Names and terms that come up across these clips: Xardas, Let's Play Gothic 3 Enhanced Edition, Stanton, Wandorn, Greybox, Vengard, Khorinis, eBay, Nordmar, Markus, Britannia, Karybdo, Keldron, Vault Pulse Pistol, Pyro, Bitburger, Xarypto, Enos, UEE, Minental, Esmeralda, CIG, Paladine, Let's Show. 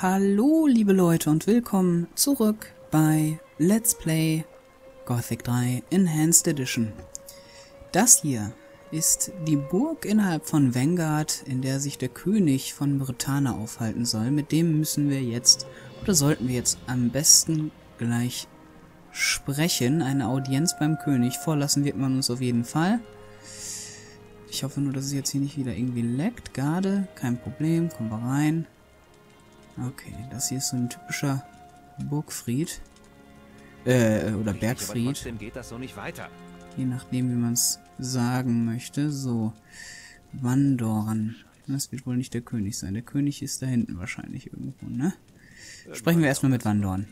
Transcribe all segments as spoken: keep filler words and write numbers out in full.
Hallo liebe Leute und willkommen zurück bei Let's Play Gothic drei Enhanced Edition. Das hier ist die Burg innerhalb von Vengard, in der sich der König von Britannia aufhalten soll. Mit dem müssen wir jetzt, oder sollten wir jetzt am besten gleich sprechen. Eine Audienz beim König vorlassen wird man uns auf jeden Fall. Ich hoffe nur, dass es jetzt hier nicht wieder irgendwie leckt. Garde, kein Problem, kommen wir rein. Okay, das hier ist so ein typischer Burgfried. Äh, oder Bergfried. Je nachdem, wie man es sagen möchte. So, Wandorn. Das wird wohl nicht der König sein. Der König ist da hinten wahrscheinlich irgendwo, ne? Sprechen wir erstmal mit Wandorn.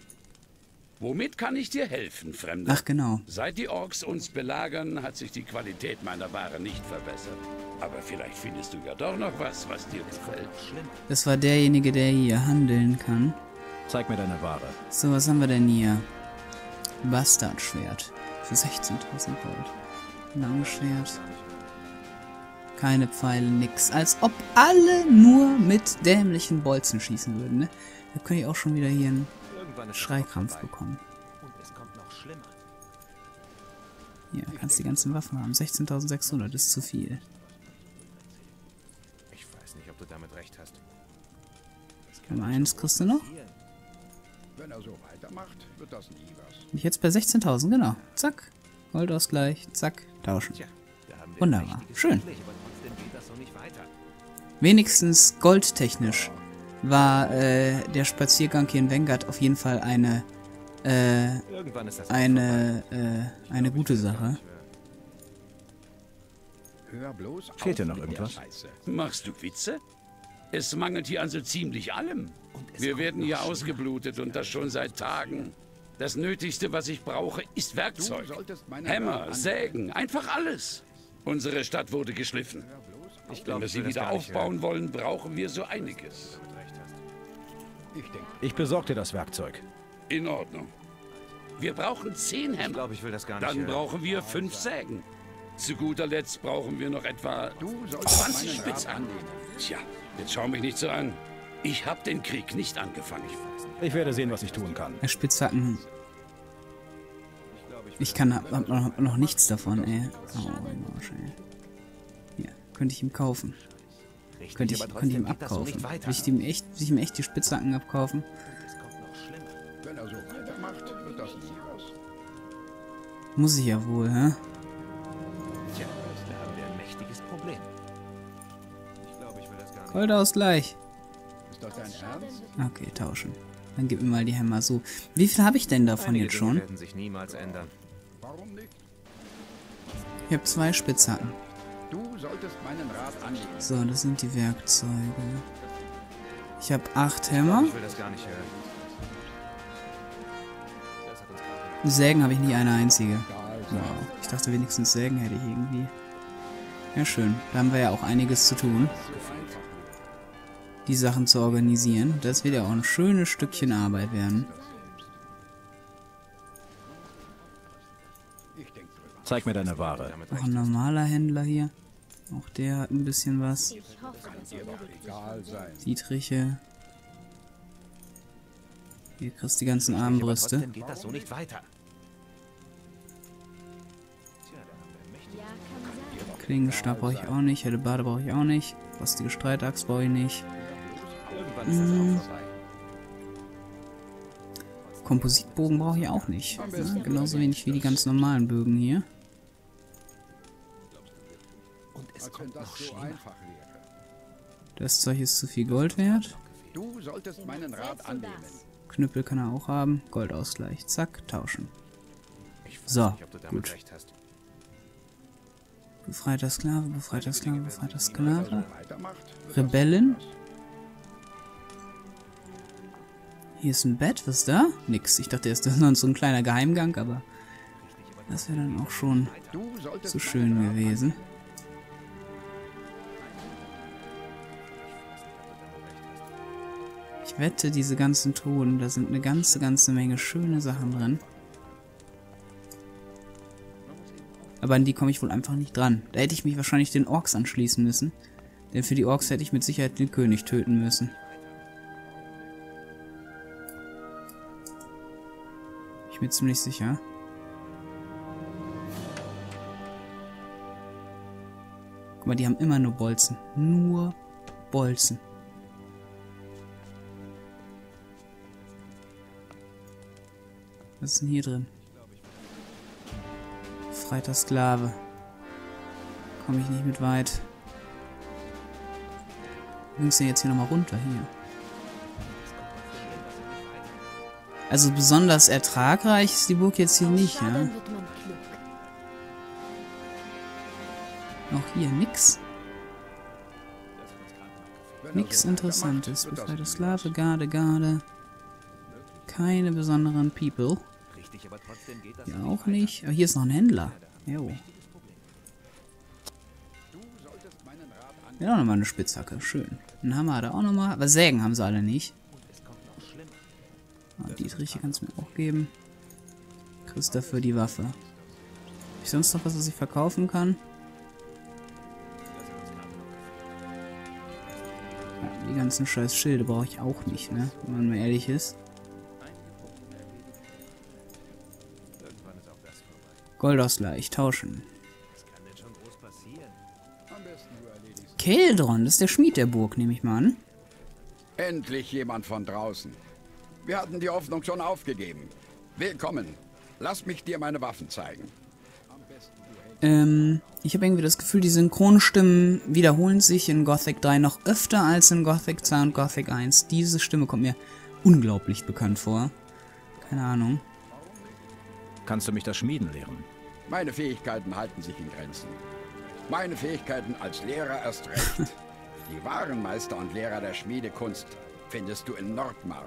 Womit kann ich dir helfen, Fremder? Ach genau. Seit die Orks uns belagern, hat sich die Qualität meiner Ware nicht verbessert. Aber vielleicht findest du ja doch noch was, was dir gefällt. Das war derjenige, der hier handeln kann. Zeig mir deine Ware. So, was haben wir denn hier? Bastardschwert. Für sechzehntausend Gold. Langschwert. Keine Pfeile, nix. Als ob alle nur mit dämlichen Bolzen schießen würden, ne? Da könnte ich auch schon wieder hier einen Schreikrampf bekommen. Und es kommt noch schlimmer. Ja, kannst die ganzen Waffen haben. sechzehntausendsechshundert ist zu viel. Ich weiß nicht, ob du damit recht hast. eins kriegst du noch. Wenn er so weitermacht, wird das nie was. Bin ich jetzt bei sechzehntausend, genau. Zack. Goldausgleich, zack, tauschen. Wunderbar, schön. Wenigstens goldtechnisch war äh, der Spaziergang hier in Vengard auf jeden Fall eine äh, eine äh, eine gute Sache. Fehlt dir noch irgendwas? Machst du Witze? Es mangelt hier an so ziemlich allem. Wir werden hier ausgeblutet und das schon seit Tagen. Das Nötigste, was ich brauche, ist Werkzeug. Hämmer, Sägen, einfach alles. Unsere Stadt wurde geschliffen. Ich glaub, wenn wir sie wieder aufbauen wollen, brauchen wir so einiges. Ich besorge dir das Werkzeug. In Ordnung. Wir brauchen zehn Hämmer. Ich glaub, ich will das gar nicht hören. Dann brauchen wir fünf Sägen. Zu guter Letzt brauchen wir noch etwa zwanzig Spitzhacken. Tja, jetzt schau mich nicht so an. Ich habe den Krieg nicht angefangen. Ich werde sehen, was ich tun kann. Spitzhacken. Ich kann hab, hab noch, hab noch nichts davon, ey. Oh, ja, könnte ich ihm kaufen. Könnte ich, könnte ich ihm abkaufen. Will ich ihm echt, will ich ihm echt die Spitzhacken abkaufen? Muss ich ja wohl, hä? Goldausgleich. Ist das dein Ernst? Okay, tauschen. Dann gib mir mal die Hämmer so. Wie viel habe ich denn davon Einige jetzt schon? Werden sich niemals ändern. Warum nicht? Ich habe zwei Spitzhacken. Du solltest meinen Rat annehmen. So, das sind die Werkzeuge. Ich habe acht Hämmer. Ich will das gar nicht hören. Sägen habe ich nie eine einzige. Wow. Ich dachte wenigstens Sägen hätte ich irgendwie. Ja schön, da haben wir ja auch einiges zu tun. Die Sachen zu organisieren. Das wird ja auch ein schönes Stückchen Arbeit werden. Zeig mir deine Ware. Auch ein normaler Händler hier. Auch der hat ein bisschen was. Dietriche. Hier kriegst du die ganzen Armbrüste. Klingenstab brauche ich auch nicht. Hellebarde brauche ich auch nicht. Rostige Streitachs brauche ich nicht. Hm. Kompositbogen brauche ich auch nicht. Ja, genauso wenig wie die ganz normalen Bögen hier. Das Zeug ist zu viel Gold wert. Knüppel kann er auch haben. Goldausgleich. Zack, tauschen. So, gut. Befreiter Sklave, befreiter Sklave, befreiter Sklave. Rebellen. Hier ist ein Bett, was ist da? Nix. Ich dachte, erst, das ist noch so ein kleiner Geheimgang, aber das wäre dann auch schon zu schön gewesen. Ich wette, diese ganzen Truhen, da sind eine ganze, ganze Menge schöne Sachen drin. Aber an die komme ich wohl einfach nicht dran. Da hätte ich mich wahrscheinlich den Orks anschließen müssen. Denn für die Orks hätte ich mit Sicherheit den König töten müssen. Ich bin ziemlich sicher. Guck mal, die haben immer nur Bolzen. Nur Bolzen. Was ist denn hier drin? Freiter Sklave. Komme ich nicht mit weit. Wie ging's denn jetzt hier nochmal runter? Hier. Also besonders ertragreich ist die Burg jetzt hier nicht, ja? Auch hier nix. Nix Interessantes. Befreite Sklave, Garde, Garde. Keine besonderen People. Hier auch nicht. Aber hier ist noch ein Händler. Jo. Ja, auch nochmal eine Spitzhacke. Schön. Einen Hammer hat er auch nochmal. Aber Sägen haben sie alle nicht. Ah, Dietriche kannst du mir auch geben. Kriegst dafür die Waffe. Habe ich sonst noch was, was ich verkaufen kann? Ja, die ganzen scheiß Schilde brauche ich auch nicht, ne? Wenn man mal ehrlich ist. Goldausgleich, tauschen. Keldron, das ist der Schmied der Burg, nehme ich mal an. Endlich jemand von draußen. Wir hatten die Hoffnung schon aufgegeben. Willkommen. Lass mich dir meine Waffen zeigen. Ähm, ich habe irgendwie das Gefühl, die Synchronstimmen wiederholen sich in Gothic drei noch öfter als in Gothic zwei und Gothic eins. Diese Stimme kommt mir unglaublich bekannt vor. Keine Ahnung. Kannst du mich das Schmieden lehren? Meine Fähigkeiten halten sich in Grenzen. Meine Fähigkeiten als Lehrer erst recht. Die wahren Meister und Lehrer der Schmiedekunst findest du in Nordmar.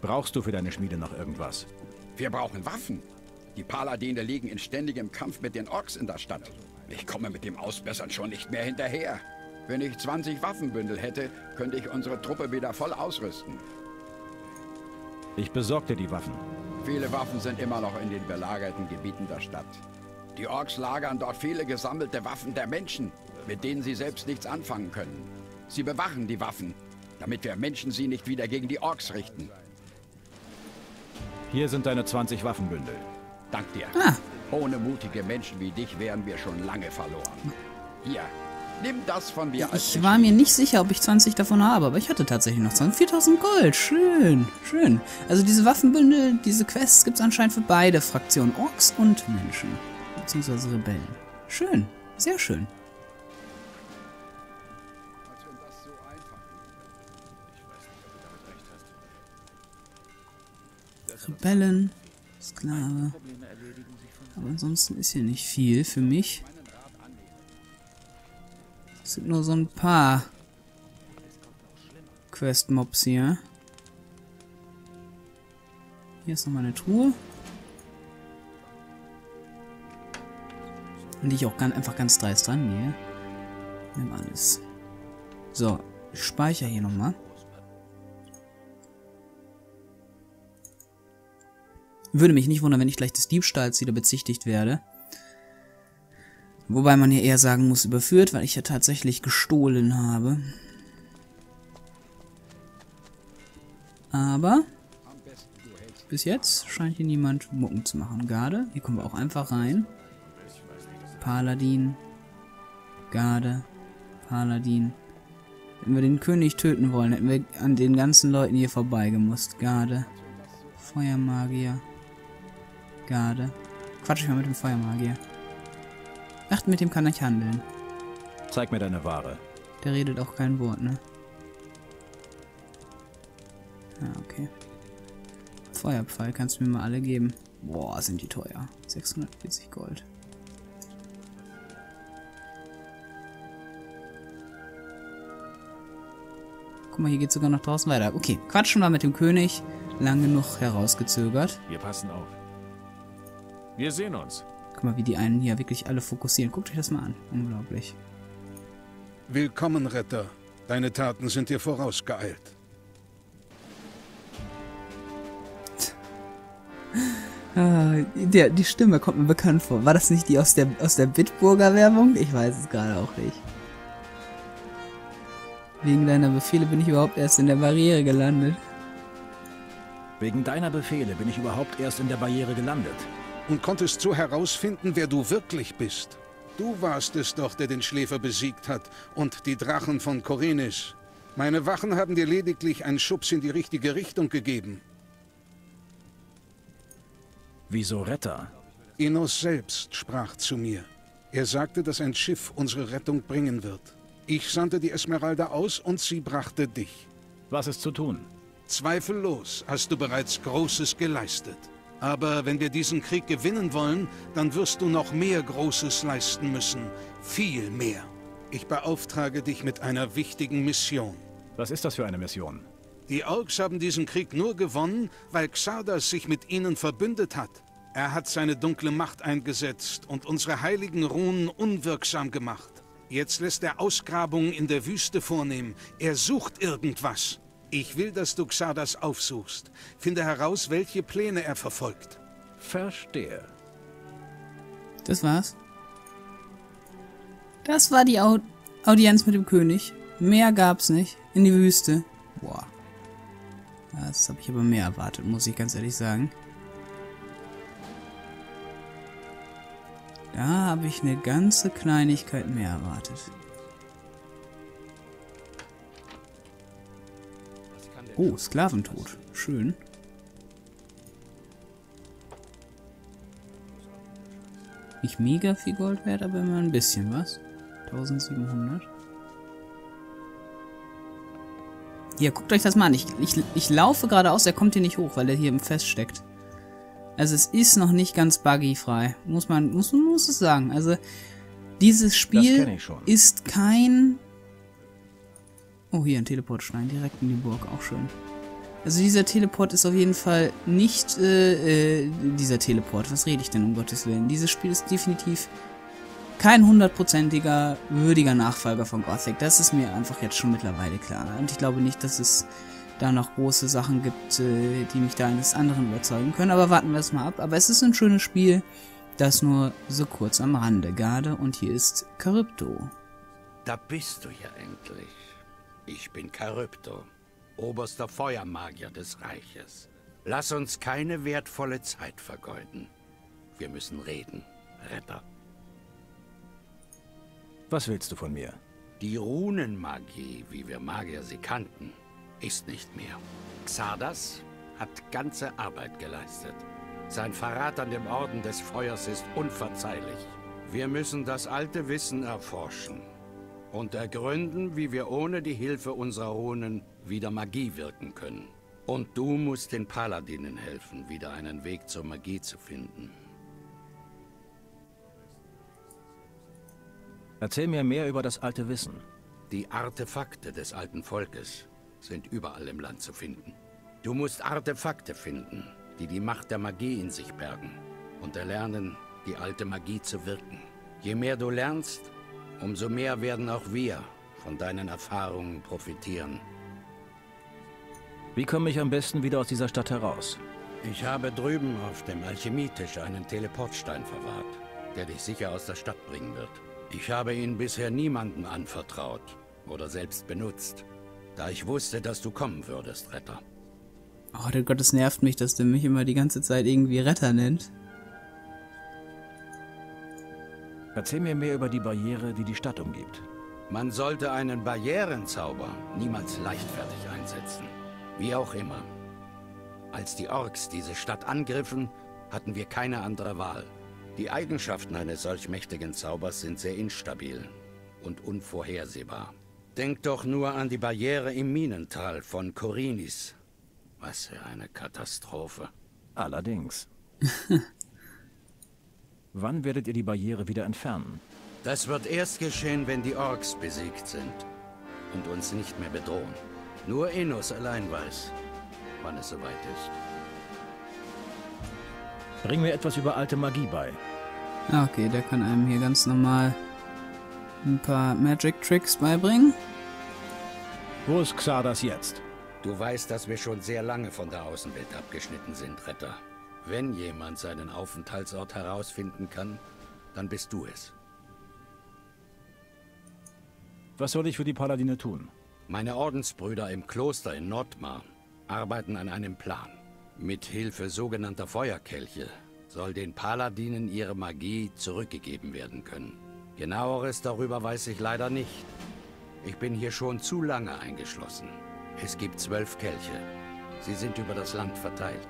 Brauchst du für deine Schmiede noch irgendwas? Wir brauchen Waffen. Die Paladine liegen in ständigem Kampf mit den Orks in der Stadt. Ich komme mit dem Ausbessern schon nicht mehr hinterher. Wenn ich zwanzig Waffenbündel hätte, könnte ich unsere Truppe wieder voll ausrüsten. Ich besorge dir die Waffen. Viele Waffen sind immer noch in den belagerten Gebieten der Stadt. Die Orks lagern dort viele gesammelte Waffen der Menschen, mit denen sie selbst nichts anfangen können. Sie bewachen die Waffen, damit wir Menschen sie nicht wieder gegen die Orks richten. Hier sind deine zwanzig Waffenbündel. Dank dir. Ah. Ohne mutige Menschen wie dich wären wir schon lange verloren. Hier, nimm das von mir als... Ich war mir nicht sicher, ob ich zwanzig davon habe, aber ich hatte tatsächlich noch viertausend Gold. Schön, schön. Also diese Waffenbündel, diese Quests gibt es anscheinend für beide Fraktionen, Orks und Menschen, beziehungsweise Rebellen. Schön, sehr schön. Rebellen, Sklave. Aber ansonsten ist hier nicht viel für mich. Es sind nur so ein paar Quest-Mobs hier. Hier ist nochmal eine Truhe. Und die ich auch ganz, einfach ganz dreist rangehe. Nimm alles. So, ich speichere hier nochmal. Würde mich nicht wundern, wenn ich gleich des Diebstahls wieder bezichtigt werde. Wobei man hier eher sagen muss, überführt, weil ich ja tatsächlich gestohlen habe. Aber bis jetzt scheint hier niemand Mucken zu machen. Garde, hier kommen wir auch einfach rein. Paladin, Garde, Paladin. Wenn wir den König töten wollen, hätten wir an den ganzen Leuten hier vorbeigemusst. Garde, Feuermagier. Garde. Quatsch ich mal mit dem Feuermagier. Ach, mit dem kann ich handeln. Zeig mir deine Ware. Der redet auch kein Wort, ne? Ah, okay. Feuerpfeil kannst du mir mal alle geben. Boah, sind die teuer. sechshundertvierzig Gold. Guck mal, hier geht sogar noch draußen weiter. Okay, quatschen wir mit dem König. Lang genug herausgezögert. Wir passen auf. Wir sehen uns. Guck mal, wie die einen hier wirklich alle fokussieren. Guckt euch das mal an. Unglaublich. Willkommen, Retter. Deine Taten sind dir vorausgeeilt. ah, der, die Stimme kommt mir bekannt vor. War das nicht die aus der, aus der Bitburger Werbung? Ich weiß es gerade auch nicht. Wegen deiner Befehle bin ich überhaupt erst in der Barriere gelandet. Wegen deiner Befehle bin ich überhaupt erst in der Barriere gelandet. Und konntest so herausfinden, wer du wirklich bist. Du warst es doch, der den Schläfer besiegt hat und die Drachen von Khorinis. Meine Wachen haben dir lediglich einen Schubs in die richtige Richtung gegeben. Wieso Retter? Enos selbst sprach zu mir. Er sagte, dass ein Schiff unsere Rettung bringen wird. Ich sandte die Esmeralda aus und sie brachte dich. Was ist zu tun? Zweifellos hast du bereits Großes geleistet. Aber wenn wir diesen Krieg gewinnen wollen, dann wirst du noch mehr Großes leisten müssen. Viel mehr. Ich beauftrage dich mit einer wichtigen Mission. Was ist das für eine Mission? Die Orks haben diesen Krieg nur gewonnen, weil Xardas sich mit ihnen verbündet hat. Er hat seine dunkle Macht eingesetzt und unsere heiligen Runen unwirksam gemacht. Jetzt lässt er Ausgrabungen in der Wüste vornehmen. Er sucht irgendwas. Ich will, dass du Xardas aufsuchst. Finde heraus, welche Pläne er verfolgt. Verstehe. Das war's. Das war die Au- Audienz mit dem König. Mehr gab's nicht. In die Wüste. Boah. Das habe ich aber mehr erwartet, muss ich ganz ehrlich sagen. Da habe ich eine ganze Kleinigkeit mehr erwartet. Oh, Sklaventod. Schön. Nicht mega viel Gold wert, aber immer ein bisschen was. siebzehnhundert. Ja, guckt euch das mal an. Ich, ich, ich laufe geradeaus, er kommt hier nicht hoch, weil er hier im Fest steckt. Also es ist noch nicht ganz buggy-frei. Muss man, muss, muss es sagen. Also dieses Spiel ist kein... Oh, hier ein Teleportstein, direkt in die Burg, auch schön. Also dieser Teleport ist auf jeden Fall nicht, äh, äh, dieser Teleport, was rede ich denn um Gottes Willen? Dieses Spiel ist definitiv kein hundertprozentiger, würdiger Nachfolger von Gothic. Das ist mir einfach jetzt schon mittlerweile klar. Und ich glaube nicht, dass es da noch große Sachen gibt, äh, die mich da eines anderen überzeugen können. Aber warten wir es mal ab. Aber es ist ein schönes Spiel, das nur so kurz am Rande. Garde, und hier ist Karybdo. Da bist du ja endlich. Ich bin Xarypto, oberster Feuermagier des Reiches. Lass uns keine wertvolle Zeit vergeuden. Wir müssen reden, Retter. Was willst du von mir? Die Runenmagie, wie wir Magier sie kannten, ist nicht mehr. Xardas hat ganze Arbeit geleistet. Sein Verrat an dem Orden des Feuers ist unverzeihlich. Wir müssen das alte Wissen erforschen und ergründen, wie wir ohne die Hilfe unserer Runen wieder Magie wirken können. Und du musst den Paladinen helfen, wieder einen Weg zur Magie zu finden. Erzähl mir mehr über das alte Wissen. Die Artefakte des alten Volkes sind überall im Land zu finden. Du musst Artefakte finden, die die Macht der Magie in sich bergen und erlernen, die alte Magie zu wirken. Je mehr du lernst, umso mehr werden auch wir von deinen Erfahrungen profitieren. Wie komme ich am besten wieder aus dieser Stadt heraus? Ich habe drüben auf dem Alchemietisch einen Teleportstein verwahrt, der dich sicher aus der Stadt bringen wird. Ich habe ihn bisher niemandem anvertraut oder selbst benutzt, da ich wusste, dass du kommen würdest, Retter. Oh, der Gott, es nervt mich, dass du mich immer die ganze Zeit irgendwie Retter nennt. Erzähl mir mehr über die Barriere, die die Stadt umgibt. Man sollte einen Barrierenzauber niemals leichtfertig einsetzen. Wie auch immer. Als die Orks diese Stadt angriffen, hatten wir keine andere Wahl. Die Eigenschaften eines solch mächtigen Zaubers sind sehr instabil und unvorhersehbar. Denk doch nur an die Barriere im Minental von Khorinis. Was für eine Katastrophe. Allerdings. Wann werdet ihr die Barriere wieder entfernen? Das wird erst geschehen, wenn die Orks besiegt sind und uns nicht mehr bedrohen. Nur Enos allein weiß, wann es soweit ist. Bring mir etwas über alte Magie bei. Okay, der kann einem hier ganz normal ein paar Magic Tricks beibringen. Wo ist Xardas jetzt? Du weißt, dass wir schon sehr lange von der Außenwelt abgeschnitten sind, Retter. Wenn jemand seinen Aufenthaltsort herausfinden kann, dann bist du es. Was soll ich für die Paladine tun? Meine Ordensbrüder im Kloster in Nordmar arbeiten an einem Plan. Mit Hilfe sogenannter Feuerkelche soll den Paladinen ihre Magie zurückgegeben werden können. Genaueres darüber weiß ich leider nicht. Ich bin hier schon zu lange eingeschlossen. Es gibt zwölf Kelche. Sie sind über das Land verteilt.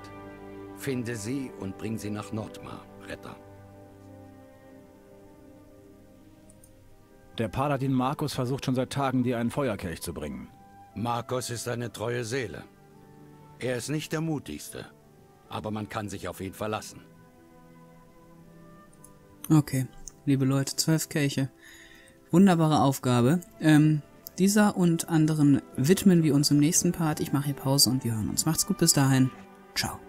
Finde sie und bring sie nach Nordmar, Retter. Der Paladin Markus versucht schon seit Tagen, dir einen Feuerkelch zu bringen. Markus ist eine treue Seele. Er ist nicht der mutigste, aber man kann sich auf ihn verlassen. Okay, liebe Leute, zwölf Kelche. Wunderbare Aufgabe. Ähm, dieser und anderen widmen wir uns im nächsten Part. Ich mache hier Pause und wir hören uns. Macht's gut, bis dahin. Ciao.